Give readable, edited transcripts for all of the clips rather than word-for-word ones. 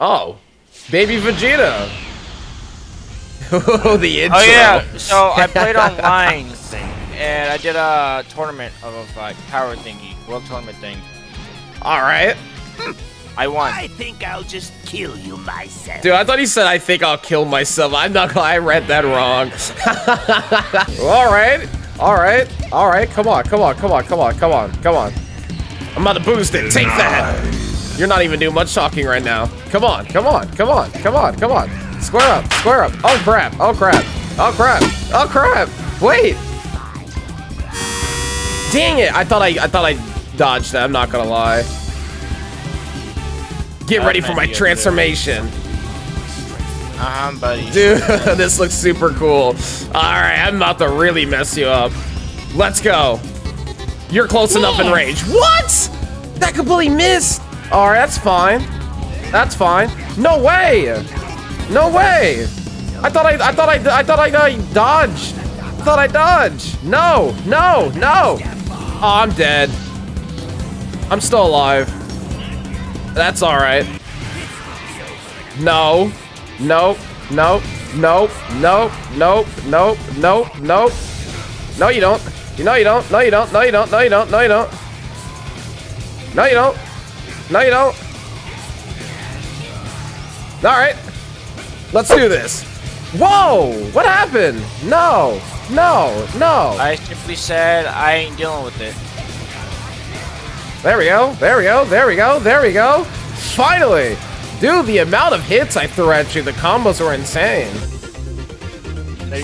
Oh, baby Vegito. Oh, the intro. Oh yeah. So I played online and I did a tournament of a power thingy, world tournament thing. All right. I won. I think I'll just kill you myself. Dude, I thought he said, I think I'll kill myself. I'm not gonna, I read that wrong. Alright. Alright. Alright. Come on. Come on. Come on. Come on. Come on. Come on. I'm about to boost it. Take that. You're not even doing much talking right now. Come on. Come on. Come on. Come on. Come on. Square up. Square up. Oh, crap. Oh, crap. Oh, crap. Oh, crap. Wait. Dang it. I thought I dodged that. I'm not gonna lie. Get ready for my transformation. Buddy. Dude, this looks super cool. Alright, I'm about to really mess you up. Let's go. You're close enough in range. What? That completely missed. Alright, that's fine. That's fine. No way! No way! I thought I dodged. I thought I dodged. No, no, no! Oh, I'm dead. I'm still alive. That's all right. No, no, no, no, no, no, no, no, no. No, you don't. You know you don't. No, you don't. No, you don't. No, you don't. No, you don't. No, you don't. No, you don't. All right. Let's do this. Whoa! What happened? No, no, no. I simply said I ain't dealing with it. There we go, there we go, there we go, there we go! Finally! Dude, the amount of hits I threw at you, the combos were insane.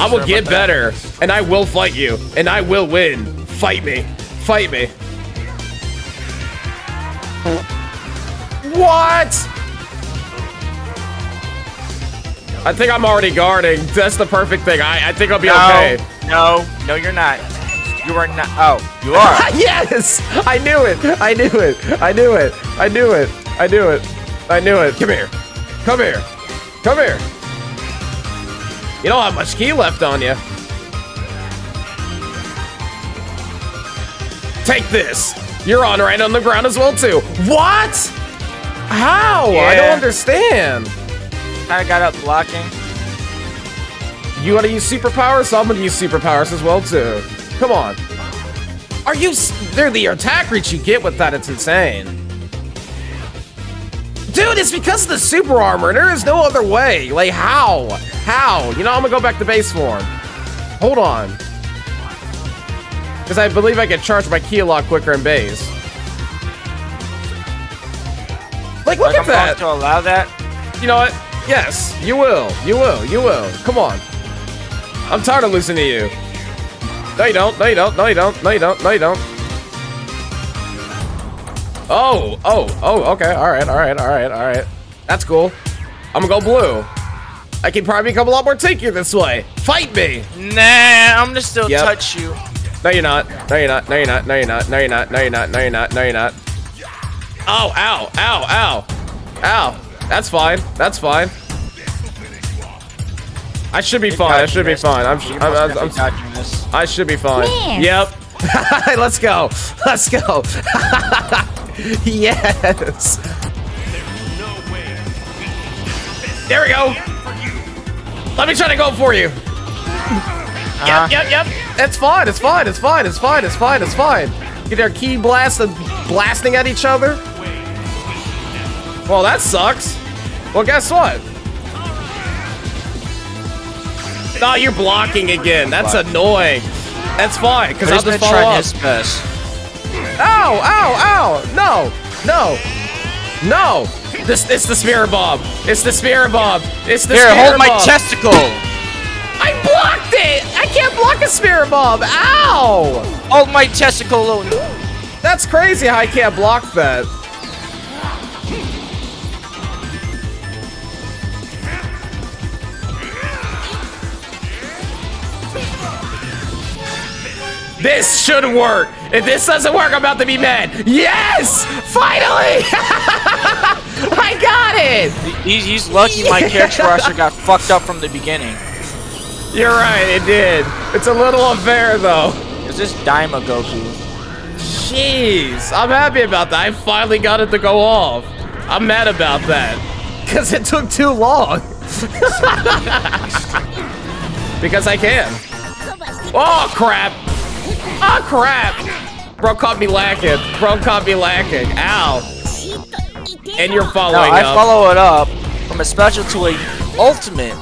I will get better, and I will fight you, and I will win. Fight me. Fight me. What? I think I'm already guarding. That's the perfect thing. I think I'll be okay. No, no, you're not. You are not. Oh, you are. Yes! I knew it. I knew it. I knew it. I knew it. I knew it. I knew it. Come here. Come here. Come here. You don't have much ki left on you. Take this. You're on right on the ground as well too. What? How? Yeah. I don't understand. I got up blocking. You want to use superpowers? So I'm gonna use superpowers as well too. Come on. Are you... They're the attack reach you get with that. It's insane. Dude, it's because of the super armor. There is no other way. Like, how? How? You know, I'm going to go back to base form. Hold on. Because I believe I can charge my ki a lot quicker in base. Like, look at that. I'm going to allow that. You know what? Yes, you will. You will. You will. Come on. I'm tired of losing to you. No, you don't. No, you don't. No, you don't. No, you don't. No, you don't. Oh, oh, oh, okay. All right, all right, all right, all right. That's cool. I'm gonna go blue. I can probably become a lot more tankier this way. Fight me. Nah, I'm gonna still touch you. No, you're not. No, you're not. No, you're not. No, you're not. No, you're not. No, you're not. No, you're not. No, you're not. Ow, ow, ow, ow. Ow. That's fine. That's fine. I should be fine. I should be fine. I should be fine. Yep. Let's go. Let's go. Yes. There we go. Let me try to go for you. Yep, yep, yep. It's fine. It's fine. It's fine. It's fine. It's fine. It's fine. Get our ki blast and blasting at each other. Well, that sucks. Well, guess what? Oh, you're blocking again. That's annoying. That's fine, because I'll just follow up. Ow, ow, ow! No! No! No! It's the spirit bomb! It's the spirit bomb! It's the spirit bomb! Here, hold my testicle! I blocked it! I can't block a spirit bomb! Ow! Hold my testicle alone. That's crazy how I can't block that. This should work. If this doesn't work, I'm about to be mad. Yes! Finally! I got it! He's lucky my character roster got fucked up from the beginning. You're right, it did. It's a little unfair, though. Is this Daima Goku? Jeez, I'm happy about that. I finally got it to go off. I'm mad about that. Because it took too long. Because I can. Oh, crap. Oh, crap. Bro caught me lacking. Bro caught me lacking. Ow. And you're following up. I follow it up from a special to a ultimate.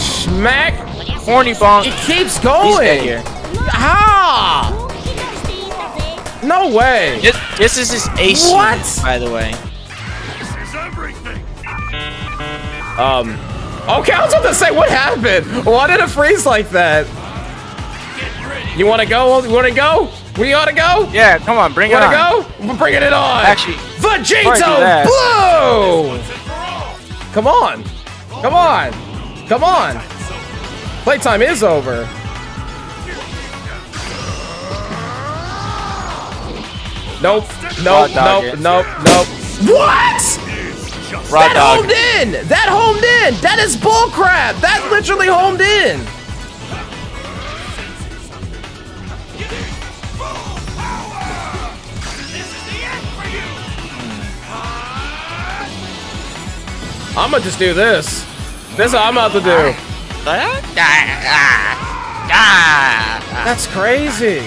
Smack. Horny bonk. It keeps going. Ah. No way. This is his ace. What? By the way. This is everything. Okay, I was about to say, what happened? Why did it freeze like that? You want to go? You want to go? We ought to go? Yeah, come on, bring it on. Go? We're bringing it on. Actually, Vegito Blue! Come on. Come on. Come on. Playtime is over. Nope. Nope. Nope. Nope. Nope. What? Right, that homed in! That homed in! That is bullcrap! That literally homed in! I'ma just do this. This is what I'm about to do. That's crazy.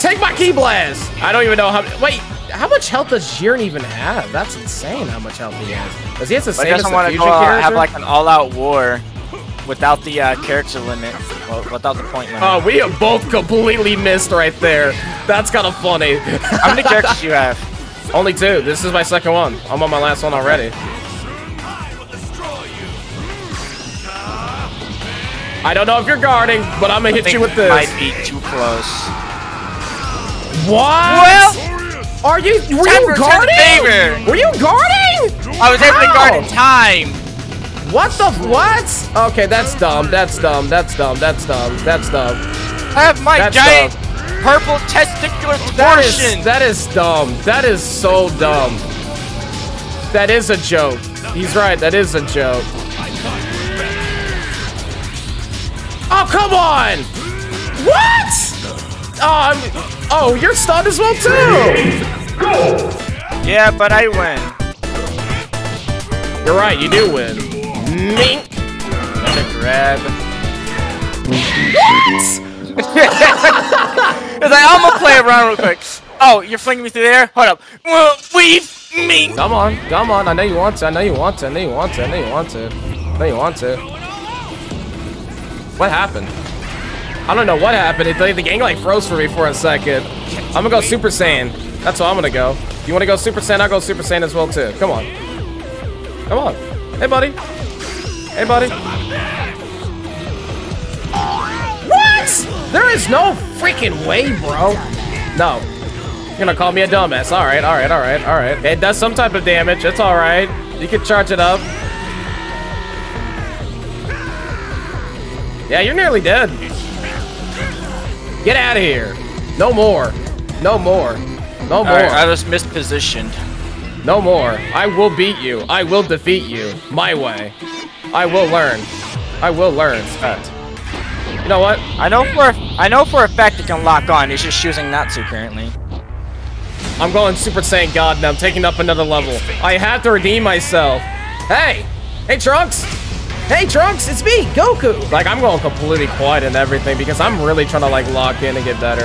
Take my key blast! I don't even know how. Wait. How much health does Jiren even have? That's insane how much health he has. Does he have the same as the fusion character? Have like an all-out war without the character limit, well, without the point limit. Oh, we have both completely missed right there. That's kind of funny. How many characters do you have? Only two. This is my second one. I'm on my last one already. I don't know if you're guarding, but I'm going to hit you with this. Might be too close. What? Well, were you guarding? Were you guarding? I was able to guard in time. What the what? Okay, that's dumb. That's dumb. That's dumb. That's dumb. That's dumb. I have my giant purple testicular torsion. That is dumb. That is so dumb. That is a joke. He's right. That is a joke. Oh, come on. What? Oh, you're stunned as well, too! Yeah, but I win. You're right, you do win. Mink! Another grab. What?! It's like, I'm gonna play around real quick. Oh, you're flinging me through there? Hold up. Well, weave me! Come on, come on, I know you want to, I know you want to, I know you want to, I know you want to. I know you want to. What happened? I don't know what happened. The gang like froze for me for a second. I'm gonna go Super Saiyan. That's what I'm gonna go. You wanna go Super Saiyan? I'll go Super Saiyan as well too. Come on. Come on. Hey buddy. Hey buddy. What? There is no freaking way, bro. No. You're gonna call me a dumbass. Alright, alright, alright, alright. It does some type of damage. It's alright. You can charge it up. Yeah, you're nearly dead. Get out of here. No more. No more. No more. Right, I was mispositioned. No more. I will beat you. I will defeat you. My way. I will learn. I will learn. Right. You know what? I know for a fact it can lock on. He's just choosing not to currently. I'm going Super Saiyan God now. I'm taking up another level. I have to redeem myself. Hey! Hey, Trunks! Hey Trunks, it's me, Goku! Like, I'm going completely quiet and everything because I'm really trying to, like, lock in and get better.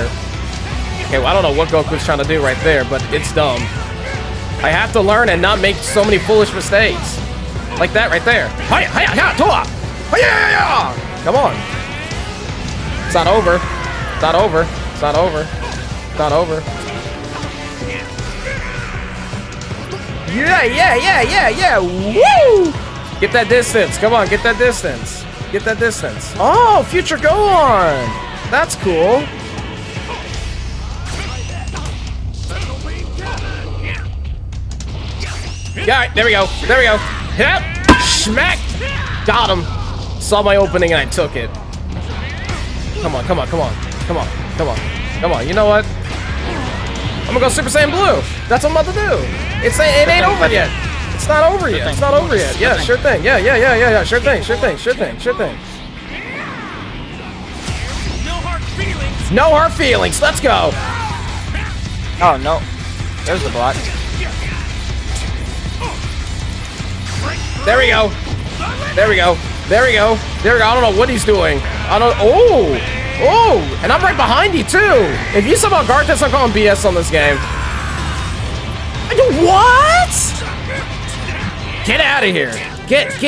Okay, well, I don't know what Goku's trying to do right there, but it's dumb. I have to learn and not make so many foolish mistakes. Like that right there. Hiya, hiya, hiya, toa! Hiya! Come on. It's not over. It's not over. It's not over. It's not over. Yeah, yeah, yeah, yeah, yeah! Woo! Get that distance. Come on, get that distance. Get that distance. Oh, future go on. That's cool. Yeah, right, there we go. There we go. Yep. Smack. Got him. Saw my opening and I took it. Come on, come on, come on. Come on, come on. Come on, you know what? I'm gonna go Super Saiyan Blue. That's what I'm about to do. It ain't over yet. It's not over yet. It's not over yet. Yeah, sure thing. Yeah, yeah, yeah, yeah, yeah. Sure thing. Sure thing. Sure thing. Sure thing. No hard feelings. Let's go. Oh no. There's the block. There we go. There we go. There we go. There we go. I don't know what he's doing. I don't. Oh. Oh. And I'm right behind you, too. If you somehow guard this, I'm calling BS on this game. What? Get out of here. Get.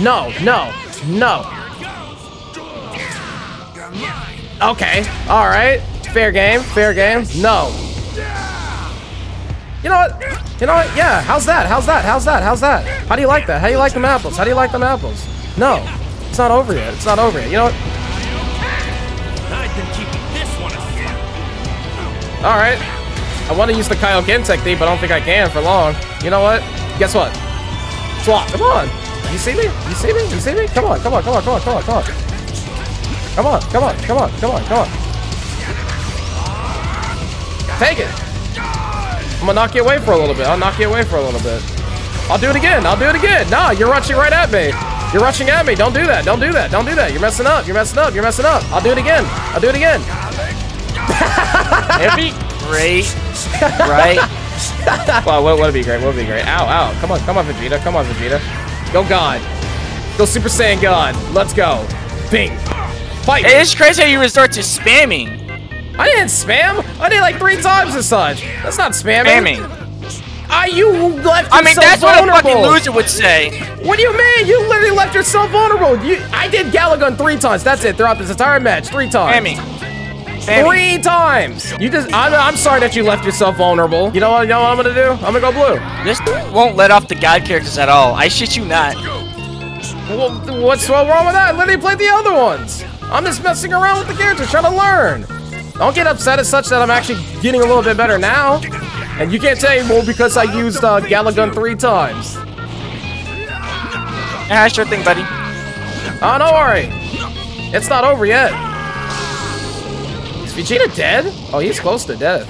No, no, no. Okay. All right. Fair game. Fair game. No. You know what? You know what? Yeah. How's that? How's that? How's that? How's that? How do you like that? How do you like them apples? How do you like them apples? No. It's not over yet. It's not over yet. You know what? All right. I want to use the Kyokinteki, but I don't think I can for long. You know what? Guess what? Swap. Come on. You see me? You see me? You see me? Come on. Come on. Come on. Come on. Come on. Come on. Come on. Come on. Come on. Come on. Come on. Take it. I'm gonna knock you away for a little bit. I'll knock you away for a little bit. I'll do it again. I'll do it again. Nah, you're rushing right at me. You're rushing at me. Don't do that. Don't do that. Don't do that. You're messing up. You're messing up. You're messing up. I'll do it again. I'll do it again. It'd be great, right? Wow, what would be great? What would be great? Ow, ow. Come on. Come on, Vegeta. Come on, Vegeta. Go God. Go Super Saiyan God. Let's go. Bing. Fight. Hey, it's crazy how you resort to spamming. I didn't spam. I did like 3 times as such. That's not spamming. You left yourself vulnerable. I mean, that's what a fucking loser would say. What do you mean? You literally left yourself vulnerable. I did Gallagun 3 times. That's it. Throughout this entire match, 3 times. Spamming. 3 times. You just. I'm sorry that you left yourself vulnerable. You know what? You know what I'm gonna do? I'm gonna go blue. This won't let off the god characters at all. I shit you not. Well, what's wrong with that? I literally played the other ones. I'm just messing around with the characters, trying to learn. Don't get upset as such that I'm actually getting a little bit better now. And you can't say, well, because I used Gallagun 3 times. Yeah, sure thing, buddy. Oh, don't worry. It's not over yet. Is Vegeta dead? Oh, he's close to death.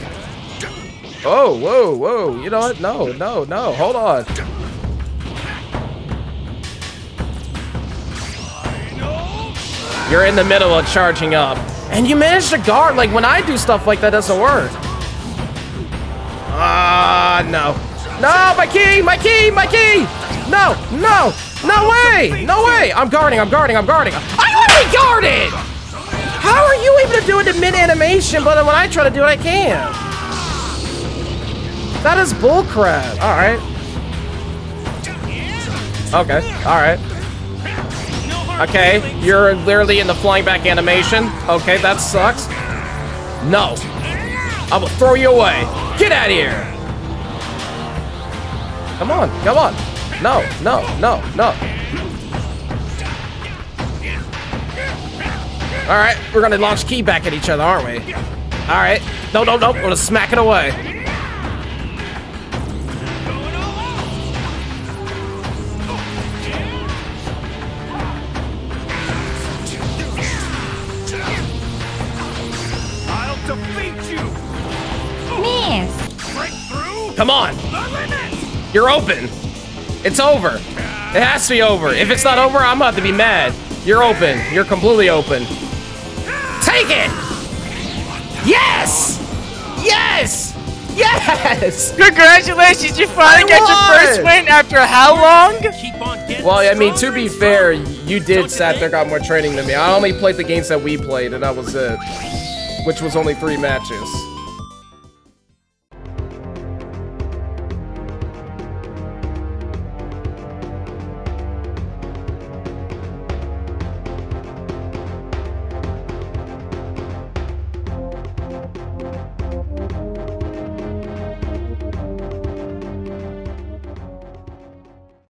Oh, whoa, whoa. You know what? No, no, no. Hold on. You're in the middle of charging up. And you manage to guard, like when I do stuff like that doesn't work. No. No, my key, my key, my key! No, no, no way! No way! I'm guarding, I'm guarding, I'm guarding. I already guarded! How are you able to do it in mid-animation, but when I try to do it, I can't? That is bullcrap. Alright. Okay, alright. Okay, you're literally in the flying back animation. Okay, that sucks. No. I will throw you away. Get out of here. Come on, come on. No, no, no, no. All right, we're going to launch key back at each other, aren't we? All right. No, no, no. We're going to smack it away. Come on! You're open! It's over! It has to be over! If it's not over, I'm about to be mad! You're open! You're completely open! Take it! Yes! Yes! Yes! Congratulations! You finally got your first win after how long? Well, I mean, to be fair, you did sat there got more training than me. I only played the games that we played, and that was it. Which was only 3 matches.